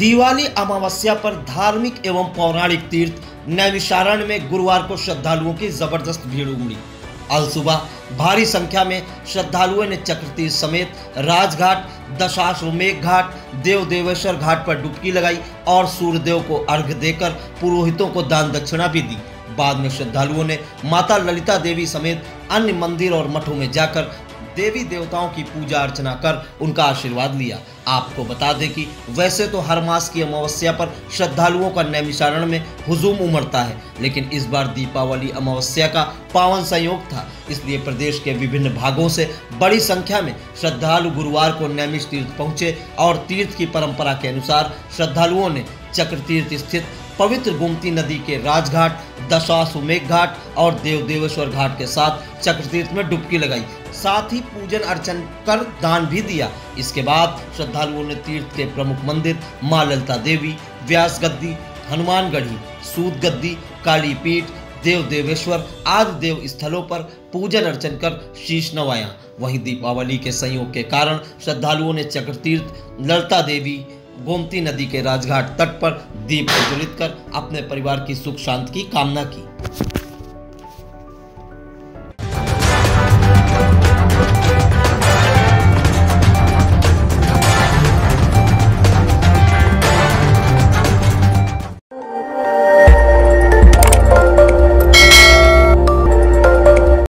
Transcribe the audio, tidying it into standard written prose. दिवाली अमावस्या पर धार्मिक एवं पौराणिक तीर्थ नैमिषारण्य में गुरुवार को श्रद्धालुओं की जबरदस्त भीड़ उमड़ी। आज सुबह भारी संख्या में श्रद्धालुओं ने चक्रतीर्थ समेत राजघाट, दशाश्वमेध घाट, देवदेवेश्वर घाट पर डुबकी लगाई और सूर्यदेव को अर्घ्य देकर पुरोहितों को दान दक्षिणा भी दी। बाद में श्रद्धालुओं ने माता ललिता देवी समेत अन्य मंदिर और मठों में जाकर देवी देवताओं की पूजा अर्चना कर उनका आशीर्वाद लिया। आपको बता दें कि वैसे तो हर मास की अमावस्या पर श्रद्धालुओं का नैमिषारण्य में हुजूम उमड़ता है, लेकिन इस बार दीपावली अमावस्या का पावन संयोग था, इसलिए प्रदेश के विभिन्न भागों से बड़ी संख्या में श्रद्धालु गुरुवार को नैमिष तीर्थ पहुंचे और तीर्थ की परंपरा के अनुसार श्रद्धालुओं ने चक्रतीर्थ स्थित पवित्र गोमती नदी के राजघाट, दशाश्वमेध घाट और देवदेवेश्वर घाट के साथ चक्रतीर्थ में डुबकी लगाई, साथ ही पूजन अर्चन कर दान भी दिया। इसके बाद श्रद्धालुओं ने तीर्थ के प्रमुख मंदिर मां ललिता देवी, व्यास गद्दी, हनुमान गढ़ी, सूद गद्दी, काली पीठ, देवदेवेश्वर आदि देव स्थलों पर पूजन अर्चन कर शीश नवाया। वहीं दीपावली के संयोग के कारण श्रद्धालुओं ने चक्रतीर्थ, ललिता देवी, गोमती नदी के राजघाट तट पर दीप प्रज्वलित कर अपने परिवार की सुख शांति की कामना की।